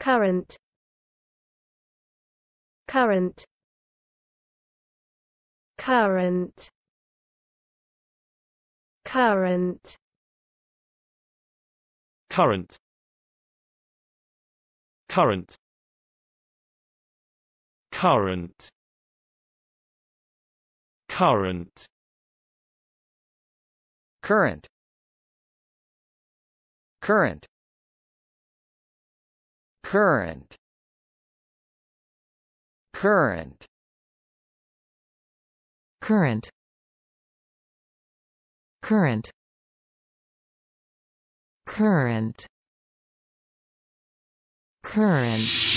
current, current, current, current, current, current, current, current, current, current, current, current, current, current, current, current.